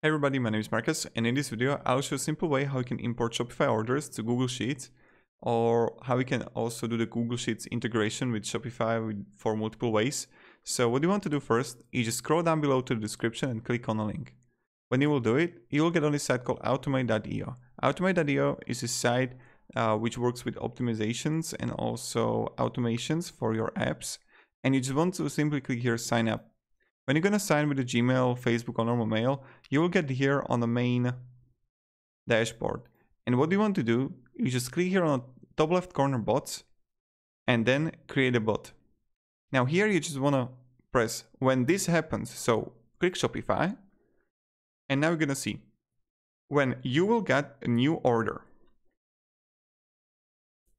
Hey everybody, my name is Marcus, and in this video I'll show a simple way how you can import Shopify orders to Google Sheets, or how you can also do the Google Sheets integration with Shopify for multiple ways. So what you want to do first is just scroll down below to the description and click on a link. When you will do it, you will get on this site called Automate.io. Automate.io is a site which works with optimizations and also automations for your apps, and you just want to simply click here sign up. When you're gonna sign with the Gmail, Facebook or normal mail, you will get here on the main dashboard. And what you want to do, you just click here on the top left corner bots and then create a bot. Now here you just wanna press when this happens, so click Shopify, and now you're gonna see when you will get a new order.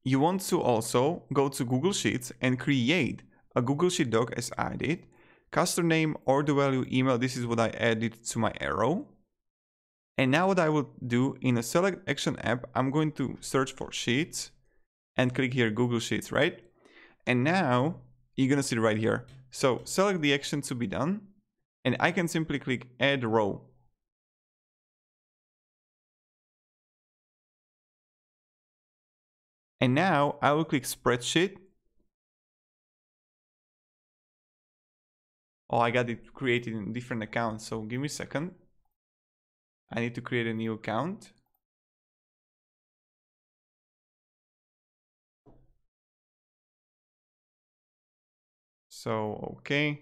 You want to also go to Google Sheets and create a Google Sheet doc as I did. Customer name, order value, email, this is what I added to my arrow. And now what I will do in a select action app, I'm going to search for Sheets and click here Google Sheets, right? And now you're gonna see it right here. So select the action to be done, and I can simply click add row. And now I will click spreadsheet. Oh, I got it created in different accounts, so give me a second. I need to create a new account. So, okay.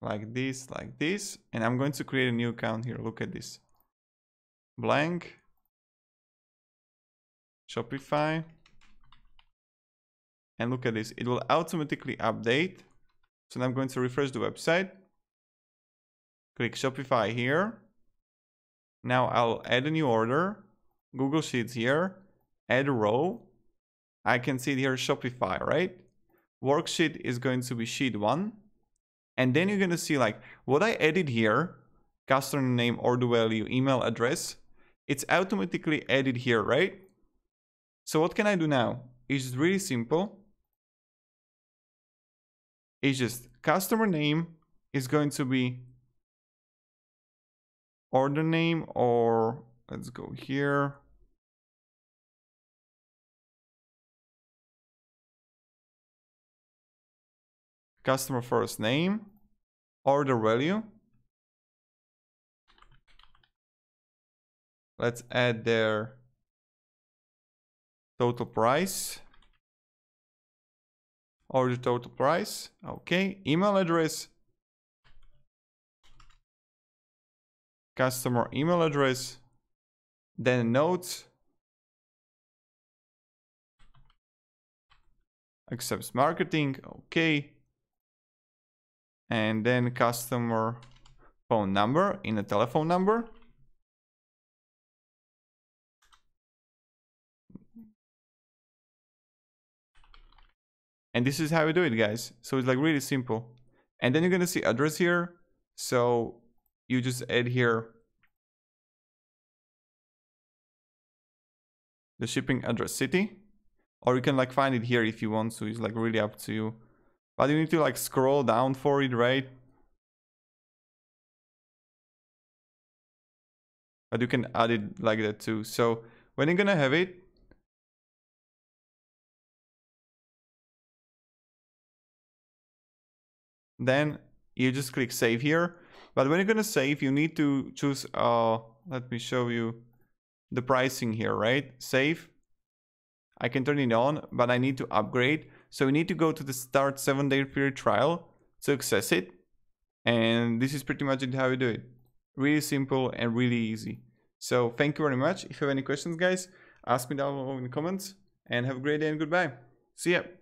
Like this, and I'm going to create a new account here. Look at this. Blank. Shopify, and look at this, it will automatically update. So now I'm going to refresh the website, click Shopify here. Now I'll add a new order, Google Sheets here, add a row. I can see here Shopify, right? Worksheet is going to be sheet 1. And then you're going to see like what I added here, customer name, order value, email address. It's automatically added here, right? So what can I do now? It's really simple. It's just customer name is going to be order name, or let's go here. Customer first name, order value. Let's add their total price, order total price, okay, email address, customer email address, then notes, accepts marketing, okay, and then customer phone number in a telephone number. And this is how you do it, guys. So it's like really simple. And then you're gonna see address here. So you just add here the shipping address city, or you can like find it here if you want to. It's like really up to you. But you need to like scroll down for it, right? But you can add it like that too. So when you're gonna have it, then you just click save here. But when you're gonna save, you need to choose let me show you the pricing here, right? Save. I can turn it on, but I need to upgrade, so we need to go to the start 7-day period trial to access it. And this is pretty much it, how you do it. Really simple and really easy. So thank you very much. If you have any questions, guys, ask me down below in the comments, and have a great day and goodbye. See ya.